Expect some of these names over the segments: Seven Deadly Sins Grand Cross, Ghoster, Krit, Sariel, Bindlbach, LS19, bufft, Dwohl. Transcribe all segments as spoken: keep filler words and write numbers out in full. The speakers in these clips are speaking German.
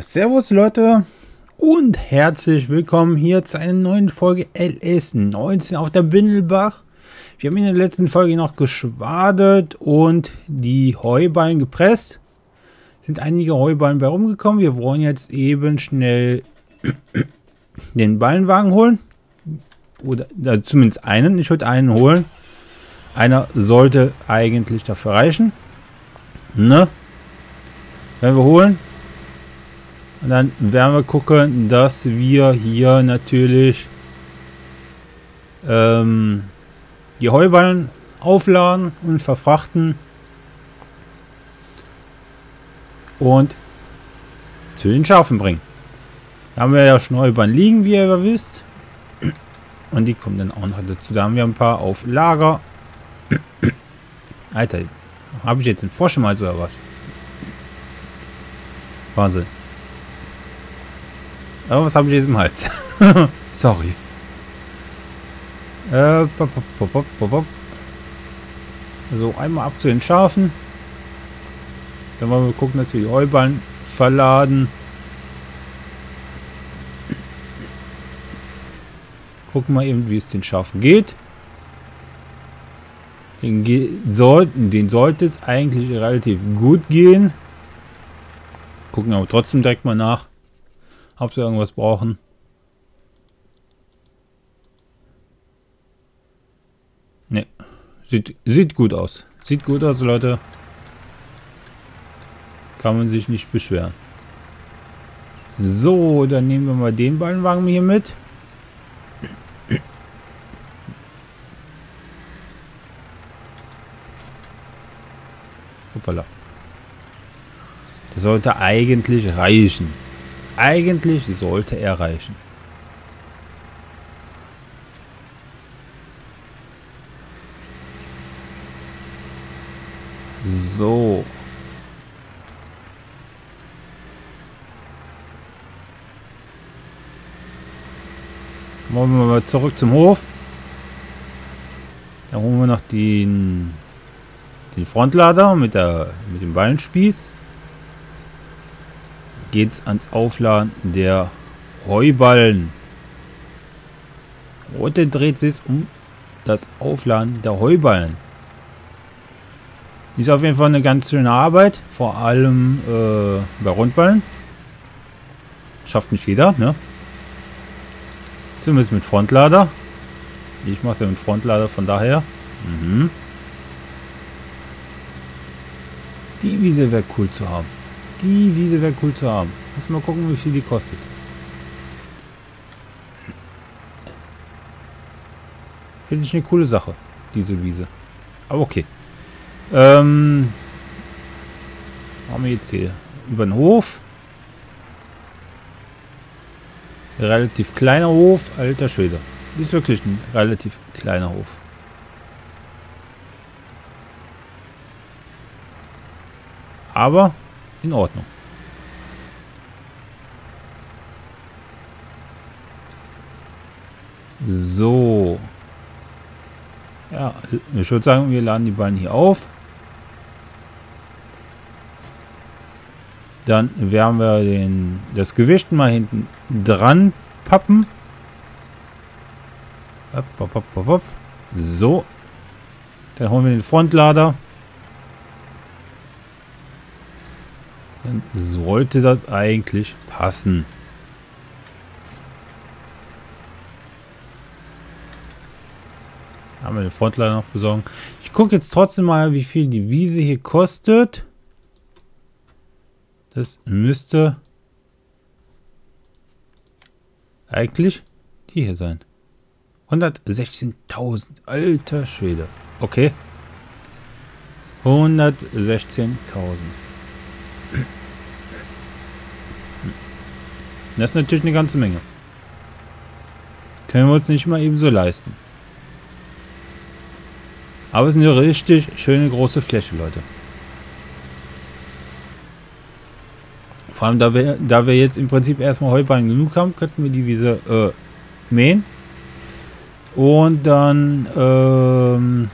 Ja, servus Leute und herzlich willkommen hier zu einer neuen Folge L S neunzehn auf der Bindlbach. Wir haben in der letzten Folge noch geschwadet und die Heuballen gepresst. Sind einige Heuballen bei rumgekommen. Wir wollen jetzt eben schnell den Ballenwagen holen. Oder also zumindest einen. Ich würde einen holen. Einer sollte eigentlich dafür reichen. Ne? Wenn wir holen. Und dann werden wir gucken, dass wir hier natürlich ähm, die Heuballen aufladen und verfrachten und zu den Schafen bringen. Da haben wir ja schon Heuballen liegen, wie ihr ja wisst. Und die kommen dann auch noch dazu. Da haben wir ein paar auf Lager. Alter, habe ich jetzt einen Froschmalz oder was? Wahnsinn. Aber was habe ich jetzt im Hals? Sorry. Äh, pop, pop, pop, pop, pop. So, einmal ab zu den Schafen. Dann wollen wir gucken, dass wir die Heuballen verladen. Gucken wir eben, wie es den Schafen geht. Den ge sollten, den sollte es eigentlich relativ gut gehen. Gucken aber trotzdem direkt mal nach, ob sie irgendwas brauchen. Ne. Sieht, sieht gut aus. Sieht gut aus, Leute. Kann man sich nicht beschweren. So, dann nehmen wir mal den Ballenwagen hier mit. Hoppala. Der sollte eigentlich reichen. Eigentlich sollte er reichen. So. Machen wir mal zurück zum Hof. Da holen wir noch den, den Frontlader mit, der, mit dem Ballenspieß. Geht's ans Aufladen der Heuballen. Heute dreht sich um das Aufladen der Heuballen. Ist auf jeden Fall eine ganz schöne Arbeit, vor allem äh, bei Rundballen. Schafft nicht jeder, ne? Zumindest mit Frontlader. Ich mache es ja mit Frontlader, von daher. Mhm. Die Wiese wäre cool zu haben. Die Wiese wäre cool zu haben. Muss mal gucken, wie viel die kostet. Finde ich eine coole Sache, diese Wiese. Aber okay. Ähm, haben wir jetzt hier über den Hof. Relativ kleiner Hof, alter Schwede. Ist wirklich ein relativ kleiner Hof. Aber in Ordnung. So. Ja, ich würde sagen, wir laden die Ballen hier auf. Dann werden wir den, das Gewicht mal hinten dran pappen. Hopp, hopp, hopp, hopp, hopp. So. Dann holen wir den Frontlader. Dann sollte das eigentlich passen. Haben wir den Frontlader noch besorgen. Ich gucke jetzt trotzdem mal, wie viel die Wiese hier kostet. Das müsste eigentlich die hier sein. hundertsechzehntausend. Alter Schwede. Okay. hundertsechzehntausend. Das ist natürlich eine ganze Menge. Können wir uns nicht mal eben so leisten. Aber es ist eine richtig schöne große Fläche, Leute. Vor allem, da wir, da wir jetzt im Prinzip erstmal Heuballen genug haben, könnten wir die Wiese äh, mähen. Und dann ähm,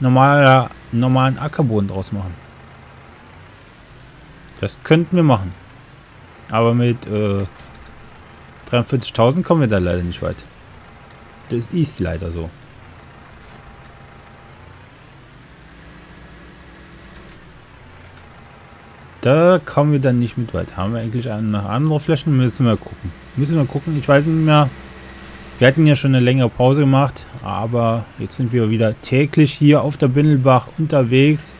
normaler, normalen Ackerboden draus machen. Das könnten wir machen. Aber mit äh, dreiundvierzigtausend kommen wir da leider nicht weit. Das ist leider so. Da kommen wir dann nicht mit weit. Haben wir eigentlich noch andere Flächen? Müssen wir gucken. Müssen wir gucken. Ich weiß nicht mehr. Wir hatten ja schon eine längere Pause gemacht. Aber jetzt sind wir wieder täglich hier auf der Bindlbach unterwegs.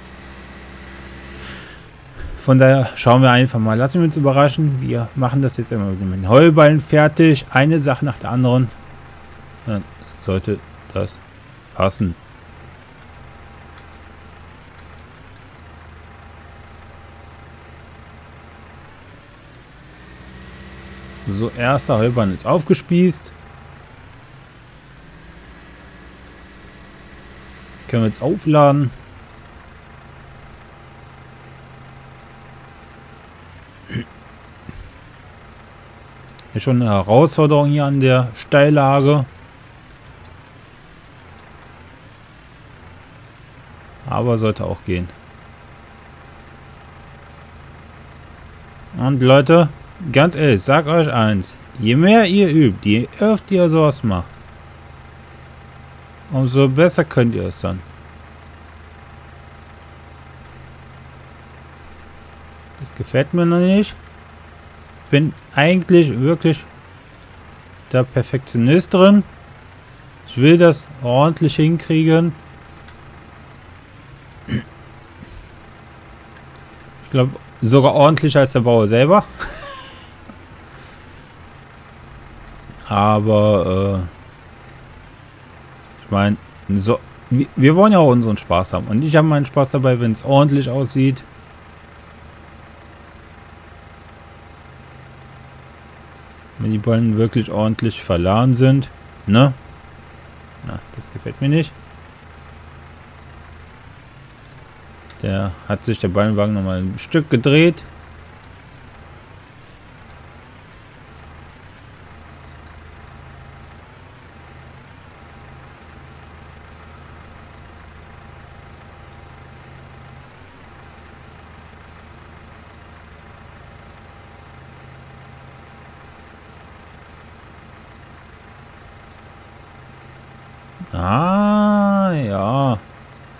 Von daher schauen wir einfach mal. Lassen wir uns überraschen. Wir machen das jetzt einmal mit den Heuballen fertig. Eine Sache nach der anderen. Dann sollte das passen. So, erster Heuballen ist aufgespießt. Können wir jetzt aufladen. Hier schon eine Herausforderung hier an der Steillage. Aber sollte auch gehen. Und Leute, ganz ehrlich, sag euch eins, je mehr ihr übt, je öfter ihr sowas macht, umso besser könnt ihr es dann. Das gefällt mir noch nicht. Ich bin eigentlich wirklich der Perfektionist drin. Ich will das ordentlich hinkriegen. Ich glaube, sogar ordentlicher als der Bauer selber. Aber, äh, ich meine, so, wir, wir wollen ja auch unseren Spaß haben. Und ich habe meinen Spaß dabei, wenn es ordentlich aussieht. Wenn die Ballen wirklich ordentlich verladen sind. Ne? Na, das gefällt mir nicht. Der hat sich der Ballenwagen nochmal ein Stück gedreht. Ah, ja.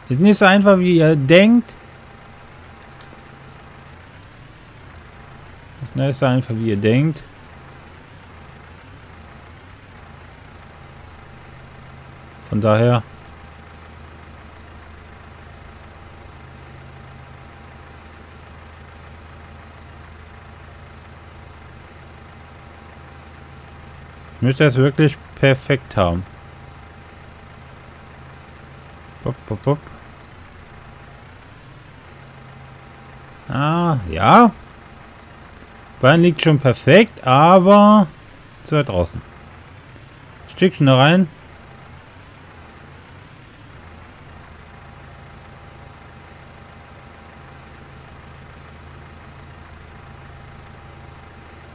Ist nicht so einfach, wie ihr denkt. Ist nicht so einfach, wie ihr denkt. Von daher. Ich möchte das wirklich perfekt haben. Pop, pop, pop. Ah, ja. Bahn liegt schon perfekt, aber zu weit draußen. Stückchen da rein.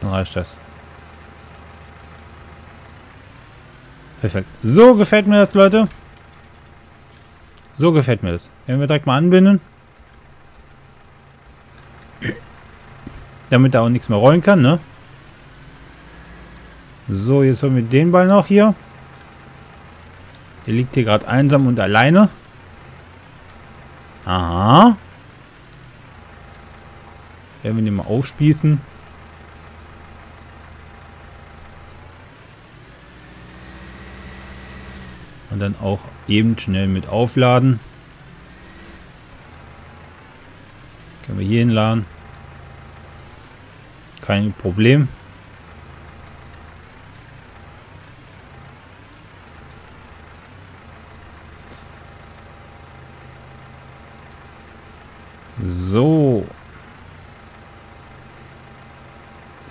Dann reicht das. Perfekt. So gefällt mir das, Leute. So gefällt mir das. Wenn wir direkt mal anbinden. Damit er auch nichts mehr rollen kann, ne? So, jetzt holen wir den Ball noch hier. Der liegt hier gerade einsam und alleine. Aha. Werden wir den mal aufspießen. Und dann auch eben schnell mit aufladen. Können wir hier hinladen. Kein Problem. So.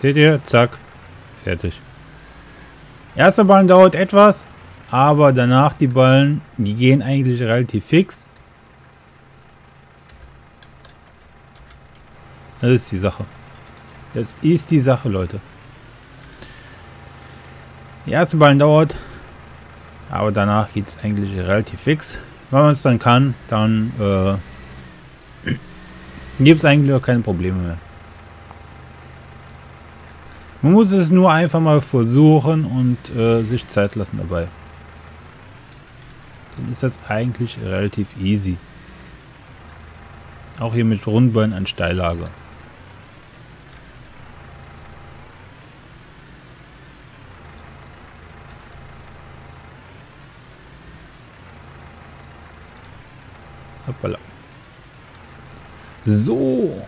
Seht ihr? Zack. Fertig. Erster Ballen dauert etwas. Aber danach die Ballen, die gehen eigentlich relativ fix. Das ist die Sache. Das ist die Sache, Leute. Die erste Ballen dauert, aber danach geht es eigentlich relativ fix. Wenn man es dann kann, dann äh, gibt es eigentlich auch keine Probleme mehr. Man muss es nur einfach mal versuchen und äh, sich Zeit lassen dabei. Dann ist das eigentlich relativ easy. Auch hier mit Rundbein an Steillager. Hoppala. So.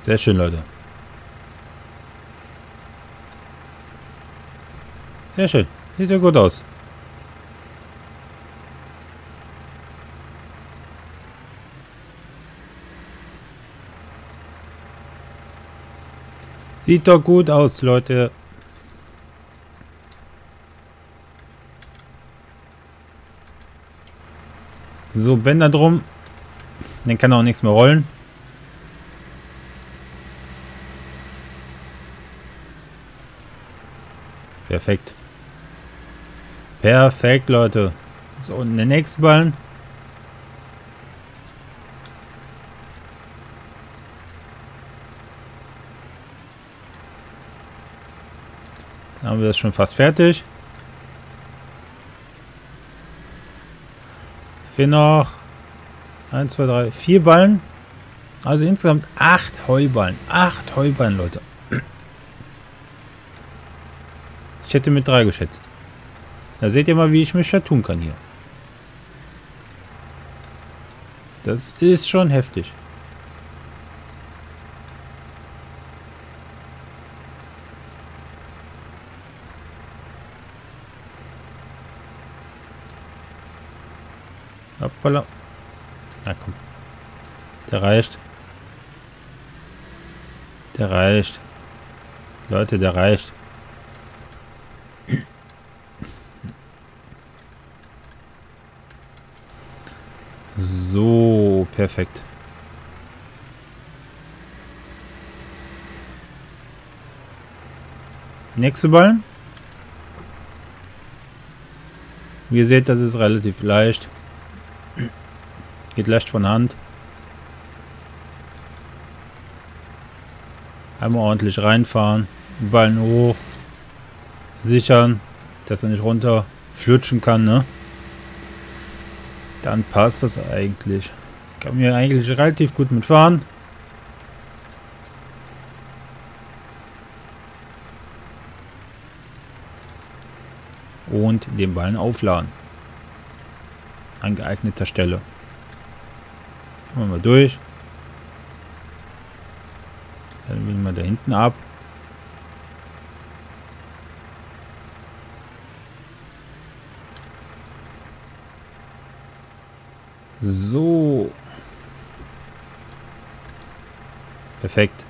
Sehr schön, Leute. Sehr schön. Sieht ja gut aus. Sieht doch gut aus, Leute. So, Bänder drum. Dann kann auch nichts mehr rollen. Perfekt. Perfekt, Leute. So, und der nächste Ballen. Haben wir das schon fast fertig. Fehlen noch eins, zwei, drei, vier Ballen. Also insgesamt acht Heuballen. acht Heuballen, Leute. Ich hätte mit drei geschätzt. Da seht ihr mal, wie ich mich vertun kann hier. Das ist schon heftig. Hoppala. Na komm. Der reicht. Der reicht. Leute, der reicht. So, perfekt. Nächste Ball. Wie ihr seht, das ist relativ leicht. Geht leicht von Hand. Einmal ordentlich reinfahren. Ballen hoch. Sichern, dass er nicht runter flutschen kann, ne? Dann passt das eigentlich. Kann mir eigentlich relativ gut mitfahren. Und den Ballen aufladen. An geeigneter Stelle. Machen wir mal durch. Dann wählen wir da hinten ab. So. Perfekt.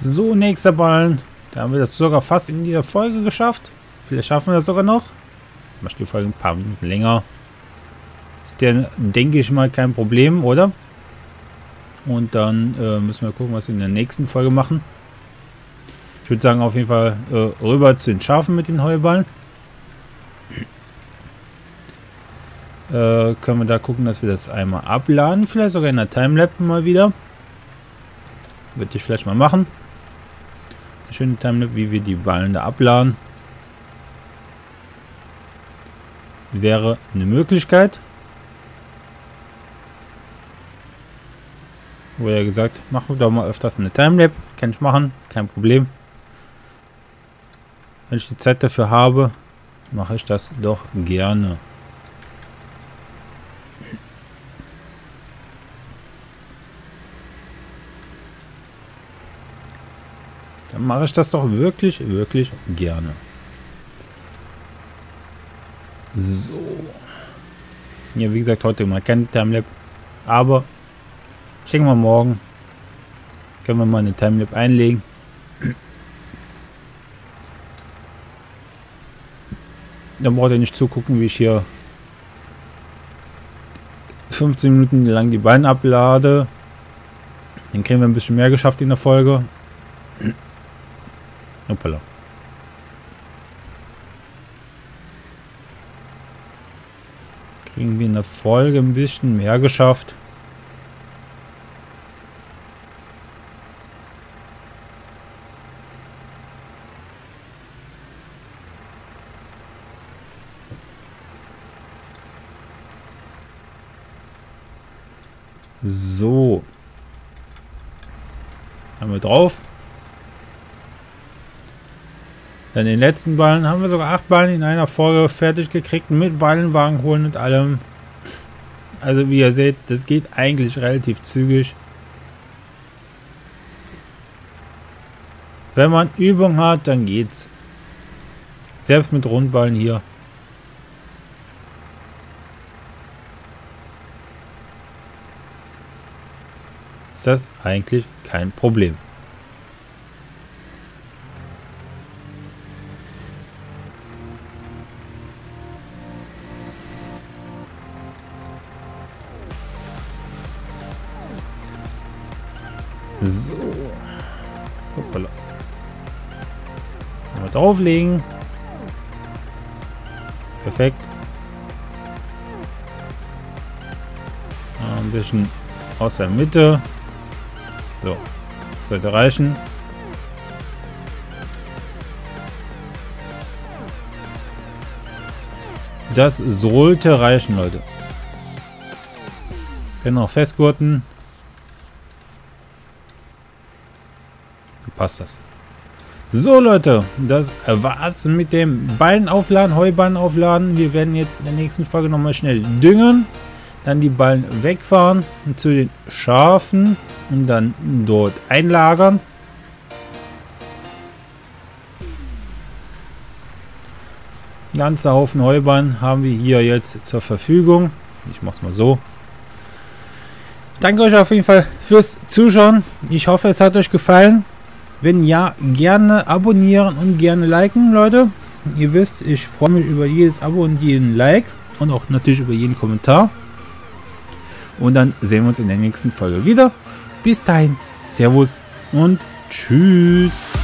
So, nächster Ballen. Da haben wir das sogar fast in dieser Folge geschafft. Vielleicht schaffen wir das sogar noch. Mach die Folge ein paar Minuten länger. Ist der, denke ich mal, kein Problem, oder? Und dann äh, müssen wir gucken, was wir in der nächsten Folge machen. Ich würde sagen, auf jeden Fall äh, rüber zu den Schafen mit den Heuballen. Äh, können wir da gucken, dass wir das einmal abladen. Vielleicht sogar in der Timelapse mal wieder. Würde ich vielleicht mal machen. Eine schöne Timelapse, wie wir die Ballen da abladen. Wäre eine Möglichkeit. Wurde ja gesagt, machen wir doch mal öfters eine Timelapse. Kann ich machen, kein Problem. Wenn ich die Zeit dafür habe, mache ich das doch gerne. Dann mache ich das doch wirklich, wirklich gerne. So. Ja, wie gesagt, heute mal keine Timelapse. Aber ich denke mal, morgen können wir mal eine Timelapse einlegen. Dann braucht ihr nicht zugucken, wie ich hier fünfzehn Minuten lang die Beine ablade. Dann kriegen wir ein bisschen mehr geschafft in der Folge. Hoppala. Kriegen wir in der Folge ein bisschen mehr geschafft. So. Haben wir drauf. Dann den letzten Ballen. Haben wir sogar acht Ballen in einer Folge fertig gekriegt. Mit Ballenwagen holen und allem. Also wie ihr seht, das geht eigentlich relativ zügig. Wenn man Übung hat, dann geht's. Selbst mit Rundballen hier. Ist das eigentlich kein Problem. So. Hoppala. Mal drauflegen. Perfekt. Ein bisschen aus der Mitte. So, sollte reichen. Das sollte reichen, Leute. Genau, festgurten. Dann passt das. So, Leute, das war's mit dem Ballen aufladen, Heuballen aufladen. Wir werden jetzt in der nächsten Folge nochmal schnell düngen. Dann die Ballen wegfahren zu den Schafen und dann dort einlagern. Ein ganzer Haufen Heuballen haben wir hier jetzt zur Verfügung. Ich mach's mal so. Danke euch auf jeden Fall fürs Zuschauen. Ich hoffe, es hat euch gefallen. Wenn ja, gerne abonnieren und gerne liken, Leute. Ihr wisst, ich freue mich über jedes Abo und jeden Like und auch natürlich über jeden Kommentar. Und dann sehen wir uns in der nächsten Folge wieder. Bis dahin, Servus und Tschüss.